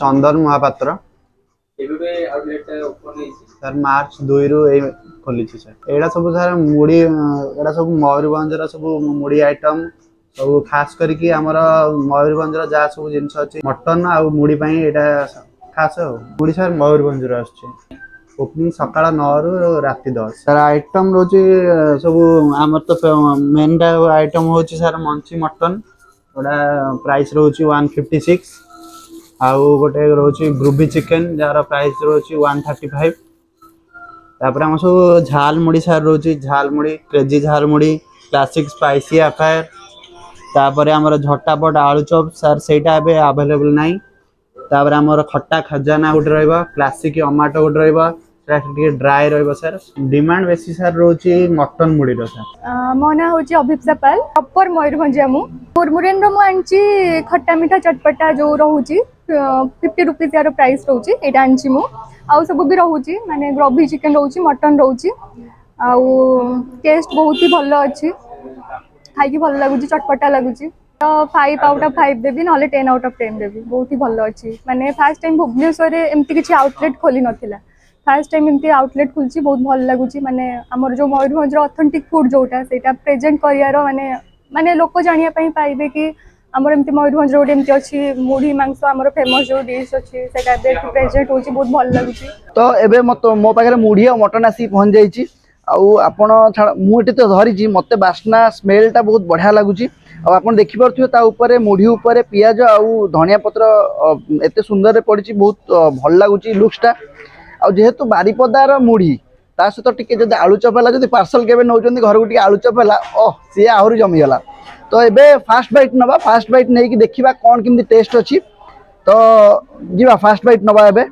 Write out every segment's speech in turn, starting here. চন্দন মহাপাত্র এভাবে আউটলেটটা ওপেন হইছে স্যার মার্চ 2 রু এই খুলিছি স্যার এডা সব স্যার মুড়ি এডা সব ময়ূরভঞ্জরা সব মুড়ি আইটেম সব খাস করি কি আমরা ময়ূরভঞ্জরা যা সব জিনিস আছে মটন আর মুড়ি পাই এডা খাস মুড়ি স্যার ময়ূরভঞ্জরা আসছে ওপেনিং সকাল 9 রু রাতি 10 স্যার আইটেম রোজি সব আমার তো মেন আইটেম হচ্ছে স্যার মঞ্চি মটন ওডা প্রাইস রোজি 156 आउ गोटे रोची ग्रुबी चिकेन जार प्राइस रोची 135 तापर हम सब झाल मुड़ी सार रोची झाल मुड़ी क्रेजी झाल मुड़ी क्लासिक स्पाइसी अफायर तापर हमर झटापट आलू चॉप सार सेटा बे अवेलेबल नाही तापर हमर खट्टा खजाना उठ रहबा क्लासिक टमाटो उठ रहबा सेटा ड्राई रहबा सर डिमांड बेसी सार रोची मटन मुड़ी रो सर मोना होची अभिप सपल प्रॉपर मयूरभंज हमु मुरमुरेन रो मु आंची खट्टा मीठा चटपटा जो रहूची 50 रुपीस यार प्राइस रहूची एटा आंची मु आ सब भी रहूची माने ग्रोबी चिकन रहूची मटन रहूची आ टेस्ट बहुत ही भलो अछि खाई की भलो लागुची चटपटा लागुची तो 5 आउट ऑफ 5 देबी नले 10 आउट ऑफ 10 देबी बहुत ही भलो अछि माने फर्स्ट टाइम भुवनेश्वर रे एम्ति किछि आउटलेट खोली नथिला फर्स्ट टाइम एम्ति आउटलेट खुलची बहुत भलो लागुची माने हमर जो मयूरभंज रो ऑथेंटिक फूड जोटा सेटा प्रेजेंट करिया रो माने माने लोको जानिया पई पाइबे कि हमर एमती मयूरभंज रोड एमती अछि मुढ़ी मांस हमर फेमस जो डिश अछि सेटा बे प्रेजेंट होछि बहुत भल लागुछि तो एबे मो पाखरे मुढ़ी और मटन आसी पहुंच जाई छी आ आपण मुटे तो धरि छी मते वासना स्मेलटा बहुत बढ़िया लागुछि आ आपण देखि परथु ता ऊपर मुढ़ी ऊपर प्याज आ धनिया पत्र एते सुंदर रे पड़ि छी बहुत भल लागुछि लुक्सटा आ जेहेतु बारीपदार मुढ़ी ता से तो टिके जदि आलू चप होला जदि पार्सल केबे नौचंदी घर गुटी आलू चप होला ओ से आहुर जमी होला तो एबे फास्ट बाइट नबा फास्ट बाइट नै कि देखिबा कोन किमि टेस्ट अछि तो जीवा फास्ट बाइट नबा एबे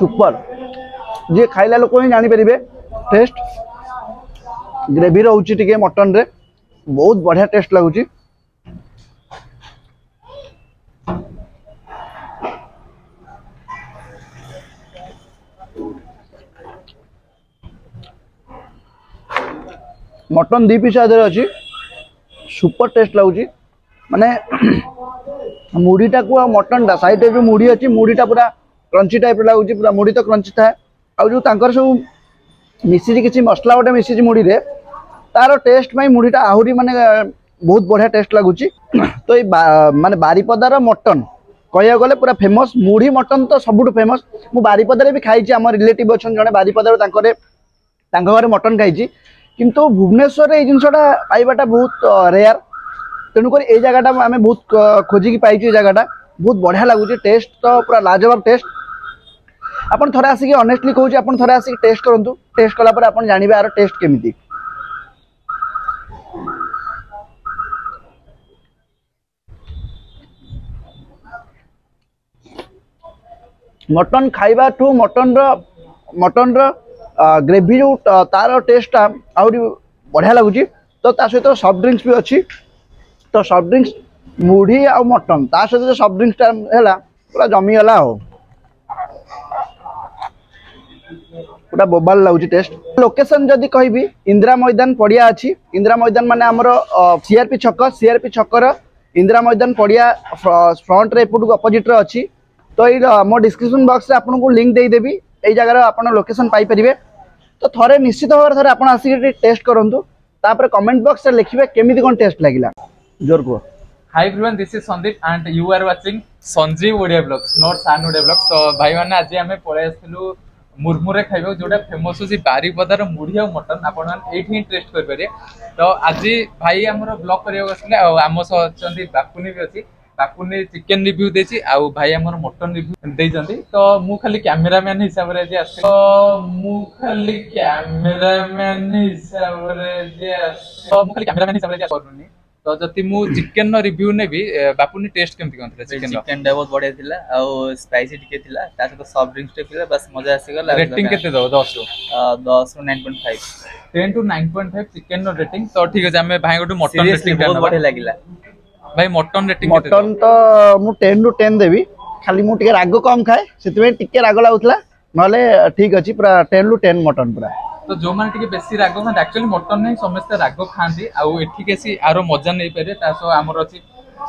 सुपर जे खाइला लोको जानि परिबे टेस्ट ग्रेवी रहउची टिके मटन रे बहुत बढ़िया टेस्ट लागुची मटन दी पीस आदर अछि सुपर टेस्ट लागुची माने मुड़ीटा को मटन डा साइड जो मुड़ी अछि मुड़ीटा पूरा क्रंची टाइप लागुची पूरा मुड़ी तो क्रंची था आ जो तांकर सब मिसिजी किछि मसला ओटा मिसिजी मुड़ी रे तारो टेस्ट में मुड़ीटा आहुरी माने बहुत बढ़िया टेस्ट लागुची तो ए माने बारीपदार मटन कहिया गले पूरा फेमस मुड़ी मटन तो सबुठ फेमस मु बारीपदारे भी खाइ छी हमर रिलेटिव अछन जने बारीपदार तांकर तांकर घर मटन खाइ छी किंतु भुवनेश्वर ए जिनसोडा पाइबाटा बहुत रेयर तेनु कर ए जगाटा आमे बहुत खोजी की पाइची जगाटा बहुत बढ़िया लागुची टेस्ट तो पूरा लाजवाब टेस्ट आपण थरा आसी के ऑनेस्टली कहू छी आपण थरा आसी के टेस्ट करंतु टेस्ट कला पर आपण जानिबे आरो टेस्ट केमिति मटन खाइबा टू मटन रो ग्रेवी जो तार टेस्ट आउरी बढ़िया लागुची तो ता सहित सॉफ्ट ड्रिंक्स भी अच्छी तो सॉफ्ट ड्रिंक्स मुढ़ी आ मटन ता सहित सॉफ्ट ड्रिंक्स टा हैला पूरा जमी होला हो पूरा बोबाल लागुची टेस्ट लोकेशन जदी कहबी इंदिरा मैदान पड़िया अछि इंदिरा मैदान माने हमरो सीआरपी छक्कर इंदिरा मैदान पड़िया फ्रंट रे एपुट अपोजिट रे अछि तो ई हमर डिस्क्रिप्शन बॉक्स रे आपन को लिंक दे देबी ए जगह आपन लोकेशन पाई परिबे तो थरे निश्चित भाव थरे आपण आसी टेस्ट करंतु तापर कमेंट बॉक्स रे लिखिबे केमिति कोन टेस्ट लागिला जोर को hi everyone this is Sandeep and you are watching Sanjeev Odia blogs not सान ओडिया ब्लॉग्स तो भाई माने आज हमें पळेसलु मुरमुरे खाइबो जोडा फेमस होसी बारीपदार मुढ़ी और मटन आपण मान एठी ही टेस्ट कर पारे तो आज भाई हमरो ब्लॉग करियो गसले आ हम सचंदी बाकुनी भी अछि बाकुनी चिकन रिव्यू देछि आ भाई हमर मटन रिव्यू दे जंती तो मु खाली कैमरामैन हिसाब रे जे आसे तो मु खाली कैमरामैन हिसाब रे जे आसे तो मु खाली कैमरामैन हिसाब रे जे करनुनी तो जति मु चिकन नो रिव्यू नेबी बाकुनी टेस्ट केमति कोनथला चिकन डा बहुत बढ़िया थिला आ स्पाइसी टिके थिला ता साथ सॉफ्ट ड्रिंक्स टिके बस मजा आसी गेला रेटिंग केते दो 10 रो 9.5 10 टू 9.5 चिकन नो रेटिंग तो ठीक है हमें भाई गोटो मटन रेटिंग बहुत बढ़िया लागिला भाई मटन रेटिंग मटन तो मु 10 टू 10 देबी खाली मु टिके राग कम खाए सेति में टिके राग लाउतला नले ठीक अछि पूरा 10 टू 10 मटन पूरा तो जो मैंने टिके बेसी राग खाते एक्चुअली मटन नहीं समस्त राग खाते आठिक आसी आरो मजा नहीं पारे ता सो आमर अछि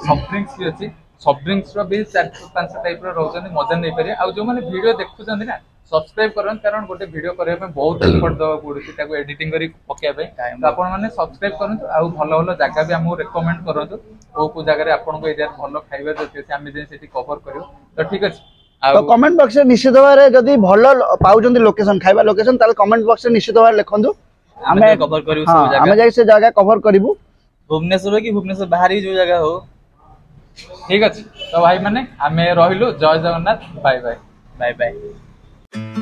सॉफ्ट ड्रिंक्स भी अछि सॉफ्ट ड्रिंक्स रो भी 4-5 टाइप रो रहउछन मजा नहीं पारे आ जो माने वीडियो देखुछन ना सब्सक्राइब करन कारण गोटे वीडियो करे में बहुत एफर्ट दवा पड़ुछि ताको एडिटिंग करी पक्या बे तो आपण माने सब्सक्राइब करन आ भलो भलो जागा भी हमहु रेकमेंड करन ओ को जागा रे आपण को एरिया भलो खाइबे जते से हम जे सेठी कवर करियो तो ठीक अछि तो कमेंट बॉक्स रे निश्चित बारे जदी भलो पाउजंती लोकेशन खाइबा लोकेशन ताल कमेंट बॉक्स रे निश्चित बारे लेखंदो हमें कवर करियो सब जागा हमें जाई से जागा कवर करिवु भुवनेश्वर की भुवनेश्वर बाहर ही जो जागा हो ठीक अछि तो भाई माने हमें रहिलो जय जगन्नाथ बाय बाय